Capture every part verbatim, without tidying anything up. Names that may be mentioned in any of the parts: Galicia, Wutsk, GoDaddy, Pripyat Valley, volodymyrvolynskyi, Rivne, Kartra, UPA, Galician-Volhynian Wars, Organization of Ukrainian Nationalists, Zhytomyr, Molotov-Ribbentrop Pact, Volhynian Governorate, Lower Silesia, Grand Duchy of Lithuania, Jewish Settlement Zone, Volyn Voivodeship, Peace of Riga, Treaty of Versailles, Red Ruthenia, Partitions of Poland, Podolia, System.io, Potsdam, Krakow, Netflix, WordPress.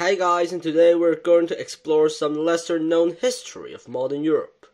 Hi guys, and today we're going to explore some lesser known history of modern Europe.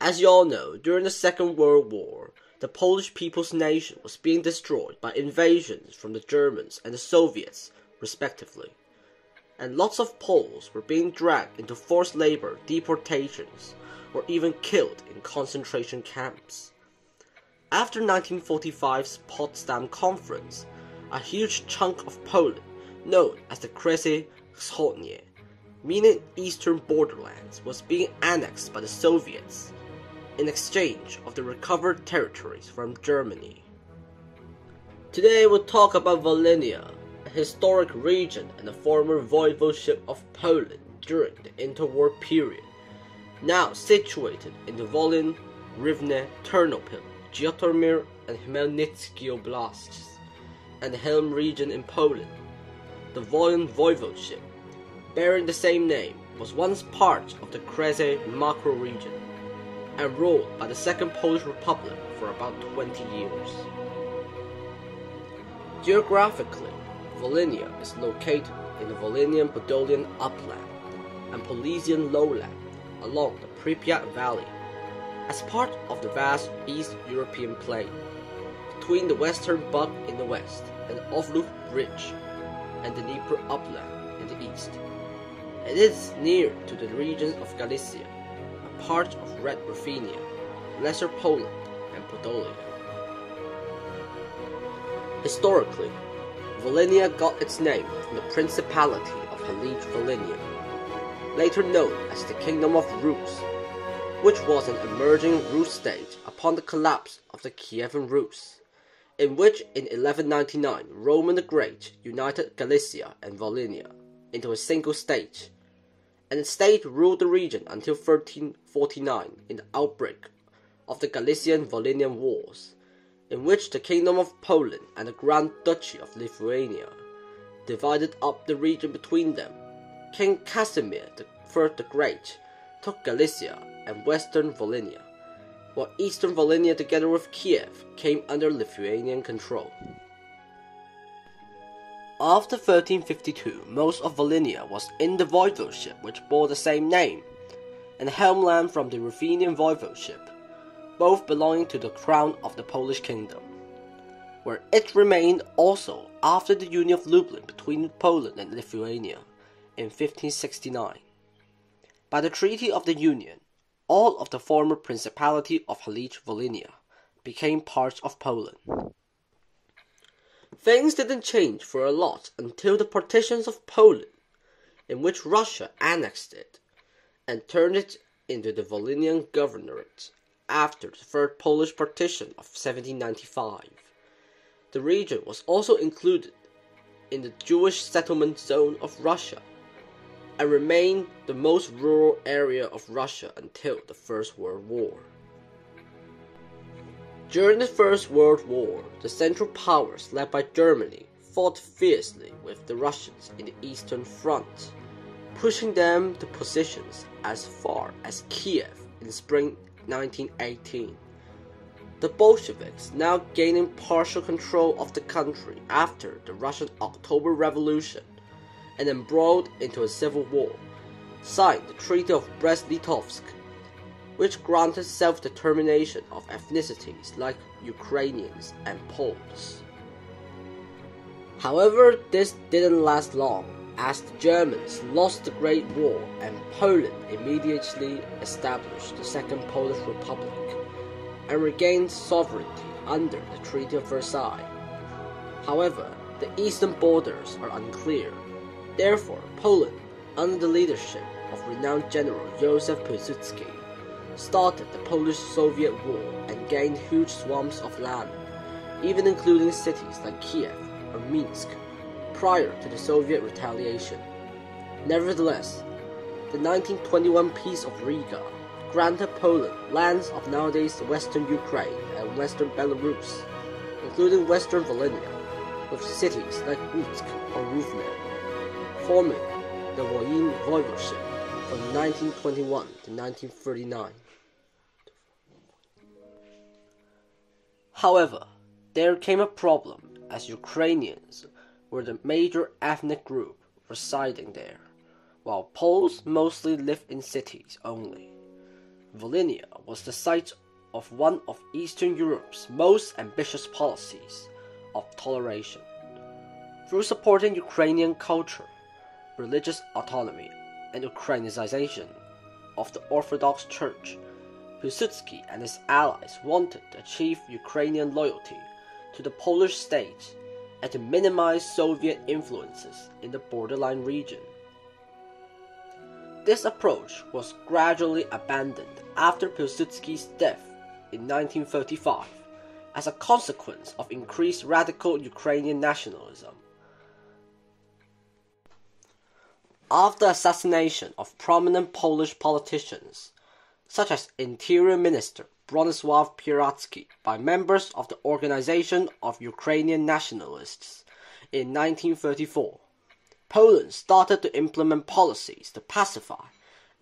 As you all know, during the Second World War, the Polish people's nation was being destroyed by invasions from the Germans and the Soviets, respectively. And lots of Poles were being dragged into forced labor, deportations, or even killed in concentration camps. After nineteen forty-five's Potsdam Conference, a huge chunk of Poland, known as the Kresy Wschodnie, meaning eastern borderlands, was being annexed by the Soviets in exchange of the recovered territories from Germany. Today we'll talk about Volhynia, a historic region and the former voivodeship of Poland during the interwar period, now situated in the Volyn, Rivne, Ternopil, Zhytomyr and Hmelnitsky oblasts, and the Helm region in Poland. The Volyn Voivodeship, bearing the same name, was once part of the Kresy macroregion and ruled by the Second Polish Republic for about twenty years. Geographically, Volhynia is located in the Volhynian Podolian upland and Polesian lowland along the Pripyat Valley as part of the vast East European plain between the Western Bug in the west and Ovruch Ridge and the Dnieper Upland in the east. It is near to the regions of Galicia, a part of Red Ruthenia, Lesser Poland, and Podolia. Historically, Volhynia got its name from the Principality of halych Volynia, later known as the Kingdom of Rus, which was an emerging Rus state upon the collapse of the Kievan Rus, in which in eleven ninety-nine Roman the Great united Galicia and Volhynia into a single state, and the state ruled the region until thirteen forty-nine in the outbreak of the Galician-Volhynian Wars, in which the Kingdom of Poland and the Grand Duchy of Lithuania divided up the region between them. King Casimir the First the Great took Galicia and western Volhynia, while eastern Volhynia together with Kiev came under Lithuanian control. After thirteen fifty-two, most of Volhynia was in the voivodeship which bore the same name, and the Helmland from the Ruthenian voivodeship, both belonging to the crown of the Polish kingdom, where it remained also after the Union of Lublin between Poland and Lithuania in fifteen sixty-nine. By the Treaty of the Union, all of the former Principality of halych Volynia became parts of Poland. Things didn't change for a lot until the Partitions of Poland, in which Russia annexed it and turned it into the Volhynian Governorate after the Third Polish Partition of seventeen ninety-five. The region was also included in the Jewish Settlement Zone of Russia, and remained the most rural area of Russia until the First World War. During the First World War, the Central Powers led by Germany fought fiercely with the Russians in the Eastern Front, pushing them to positions as far as Kiev in spring nineteen eighteen. The Bolsheviks now gaining partial control of the country after the Russian October Revolution, and embroiled into a civil war, signed the Treaty of Brest-Litovsk, which granted self-determination of ethnicities like Ukrainians and Poles. However, this didn't last long, as the Germans lost the Great War and Poland immediately established the Second Polish Republic and regained sovereignty under the Treaty of Versailles. However, the eastern borders are unclear. Therefore, Poland, under the leadership of renowned General Józef Piłsudski, started the Polish-Soviet War and gained huge swamps of land, even including cities like Kiev or Minsk, prior to the Soviet retaliation. Nevertheless, the nineteen twenty-one Peace of Riga granted Poland lands of nowadays western Ukraine and western Belarus, including western Volhynia, with cities like Utsk or Rivne, forming the Volyn Voivodeship from nineteen twenty-one to nineteen thirty-nine. However, there came a problem, as Ukrainians were the major ethnic group residing there, while Poles mostly lived in cities only. Volhynia was the site of one of Eastern Europe's most ambitious policies of toleration. Through supporting Ukrainian culture, religious autonomy, and Ukrainization of the Orthodox Church, Piłsudski and his allies wanted to achieve Ukrainian loyalty to the Polish state and to minimize Soviet influences in the borderline region. This approach was gradually abandoned after Piłsudski's death in nineteen thirty-five as a consequence of increased radical Ukrainian nationalism. After the assassination of prominent Polish politicians, such as Interior Minister Bronisław Pieradzki, by members of the Organization of Ukrainian Nationalists in nineteen thirty-four, Poland started to implement policies to pacify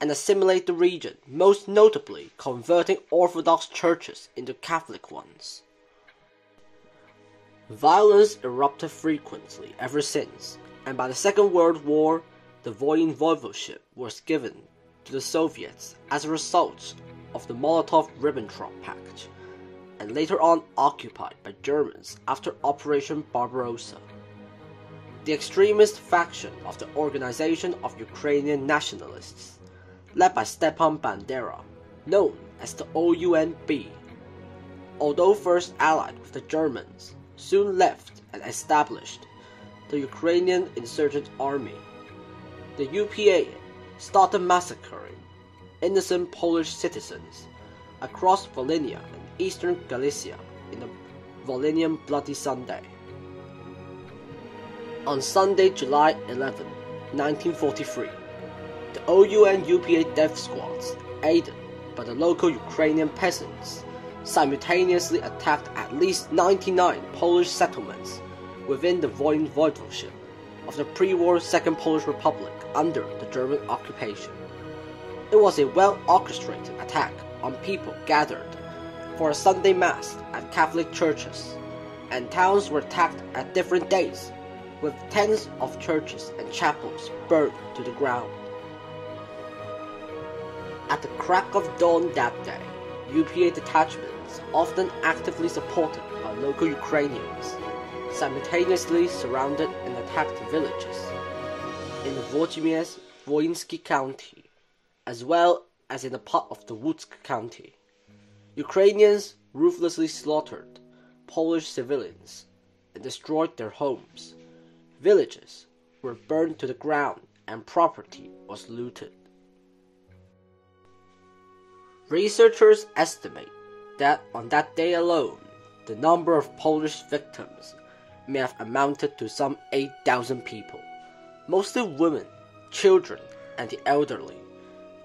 and assimilate the region, most notably converting Orthodox churches into Catholic ones. Violence erupted frequently ever since, and by the Second World War, the Volyn Voivodeship was given to the Soviets as a result of the Molotov-Ribbentrop Pact, and later on occupied by Germans after Operation Barbarossa. The extremist faction of the Organization of Ukrainian Nationalists, led by Stepan Bandera, known as the O U N B, although first allied with the Germans, soon left and established the Ukrainian Insurgent Army. The U P A started massacring innocent Polish citizens across Volhynia and Eastern Galicia in the Volhynian Bloody Sunday. On Sunday, July eleventh, nineteen forty-three, the O U N U P A death squads, aided by the local Ukrainian peasants, simultaneously attacked at least ninety-nine Polish settlements within the Volyn Voivodeship of the pre-war Second Polish Republic under the German occupation. It was a well-orchestrated attack on people gathered for a Sunday Mass at Catholic churches, and towns were attacked at different days, with tens of churches and chapels burned to the ground. At the crack of dawn that day, U P A detachments, often actively supported by local Ukrainians, simultaneously surrounded and attacked villages in the Volodymyr's Volynsky County, as well as in the part of the Wutsk County. Ukrainians ruthlessly slaughtered Polish civilians and destroyed their homes. Villages were burned to the ground and property was looted. Researchers estimate that on that day alone, the number of Polish victims may have amounted to some eight thousand people, mostly women, children, and the elderly.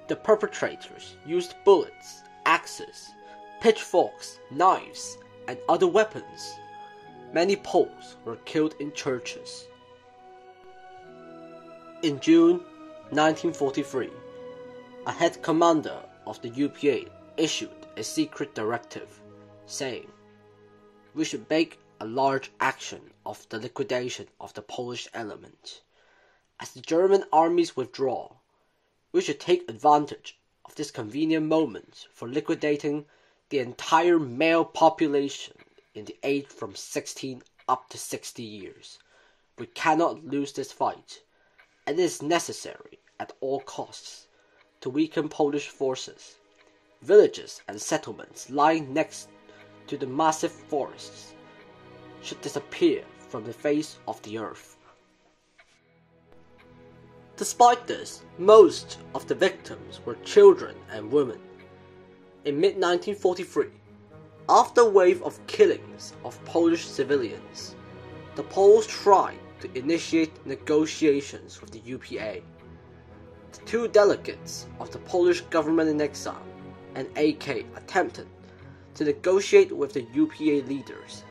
The perpetrators used bullets, axes, pitchforks, knives, and other weapons. Many Poles were killed in churches. In June nineteen forty-three, a head commander of the U P A issued a secret directive, saying, "We should make a large action of the liquidation of the Polish element. As the German armies withdraw, we should take advantage of this convenient moment for liquidating the entire male population in the age from sixteen up to sixty years. We cannot lose this fight, and it is necessary at all costs to weaken Polish forces. Villages and settlements lying next to the massive forests should disappear from the face of the earth." Despite this, most of the victims were children and women. In mid nineteen forty-three, after a wave of killings of Polish civilians, the Poles tried to initiate negotiations with the U P A. The two delegates of the Polish government in exile and A K attempted to negotiate with the U P A leaders,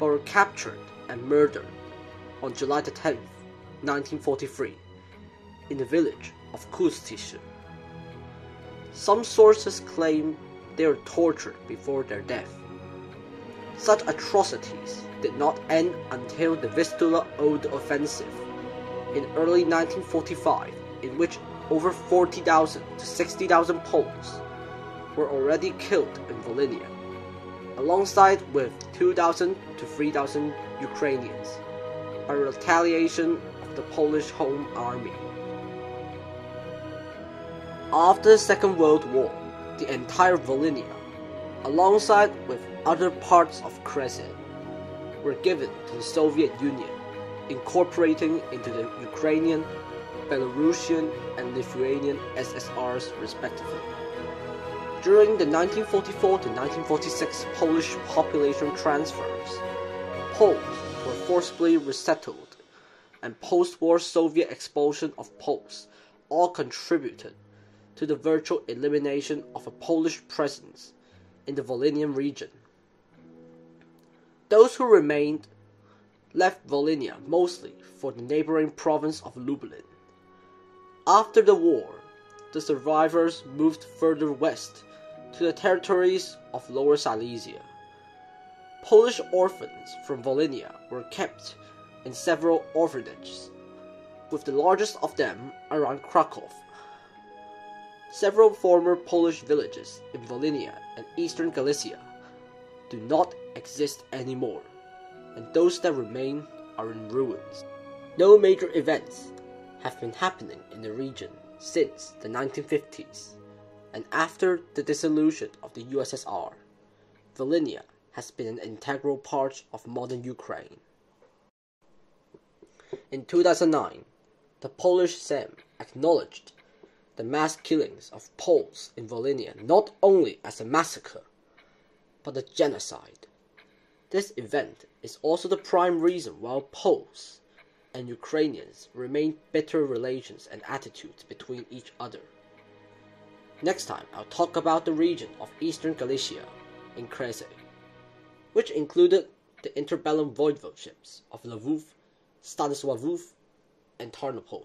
but were captured and murdered on July tenth, nineteen forty-three, in the village of Kustisze. Some sources claim they were tortured before their death. Such atrocities did not end until the Vistula Oder offensive in early nineteen forty-five, in which over forty thousand to sixty thousand Poles were already killed in Volhynia, alongside with two thousand to three thousand Ukrainians, by retaliation of the Polish Home Army. After the Second World War, the entire Volhynia, alongside with other parts of Kresy, were given to the Soviet Union, incorporating into the Ukrainian, Belarusian, and Lithuanian S S Rs respectively. During the nineteen forty-four to nineteen forty-six Polish population transfers, Poles were forcibly resettled, and post-war Soviet expulsion of Poles all contributed to the virtual elimination of a Polish presence in the Volhynian region. Those who remained left Volhynia mostly for the neighboring province of Lublin. After the war, the survivors moved further west to the territories of Lower Silesia. Polish orphans from Volhynia were kept in several orphanages, with the largest of them around Krakow. Several former Polish villages in Volhynia and Eastern Galicia do not exist anymore, and those that remain are in ruins. No major events have been happening in the region since the nineteen fifties, and after the dissolution of the U S S R, Volhynia has been an integral part of modern Ukraine. In two thousand nine, the Polish Sejm acknowledged the mass killings of Poles in Volhynia not only as a massacre, but a genocide. This event is also the prime reason why Poles and Ukrainians remain bitter relations and attitudes between each other. Next time, I'll talk about the region of Eastern Galicia and Kresy, which included the interbellum voivodeships of Lwów, Stanisławów, and Ternopil.